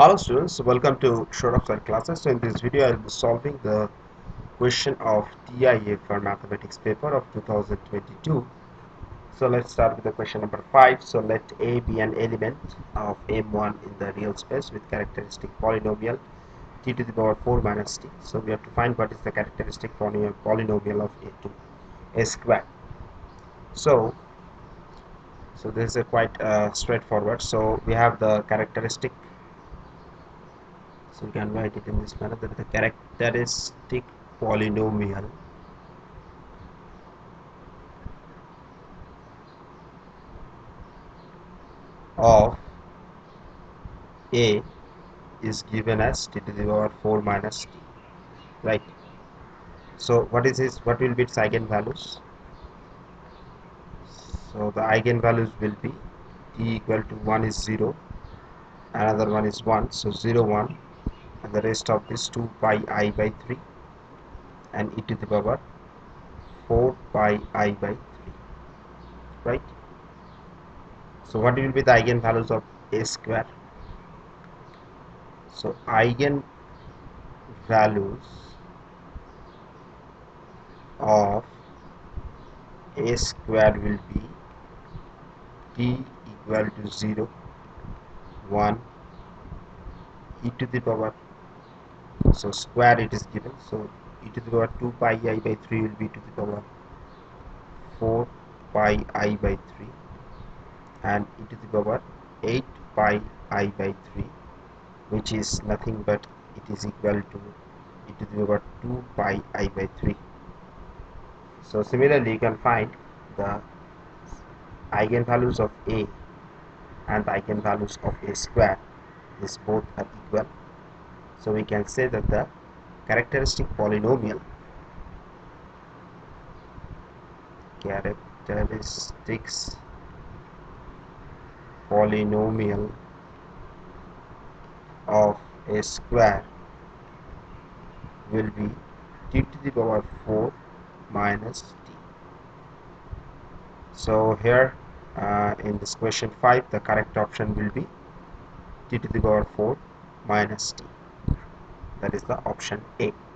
Hello students, welcome to Sourav Sir classes. So in this video I will be solving the question of TIA for mathematics paper of 2022. So let's start with the question number 5. So let A be an element of M1 in the real space with characteristic polynomial t to the power 4 minus t. So we have to find what is the characteristic polynomial of A2, A square. So this is a quite straightforward. So we have the characteristic. So we can write it in this manner, that the characteristic polynomial of A is given as t to the power 4 minus t, right? So what will be its eigenvalues? So the eigenvalues will be t equal to 1 is 0, another one is 1, so 0 1. And the rest of this 2 pi I by 3 and e to the power 4 pi I by 3, right? So what will be the eigenvalues of A square? So eigenvalues of A square will be t equal to 0, 1, e to the power, so square it is given, so e to the power 2 pi I by 3 will be to the power 4 pi I by 3 and e to the power 8 pi I by 3, which is nothing but it is equal to e to the power 2 pi I by 3. So similarly you can find the eigenvalues of A and the eigenvalues of A square is both are equal. So we can say that the characteristics polynomial of A square will be t to the power 4 minus t. So here in this question 5 the correct option will be t to the power 4 minus t. That is the option A.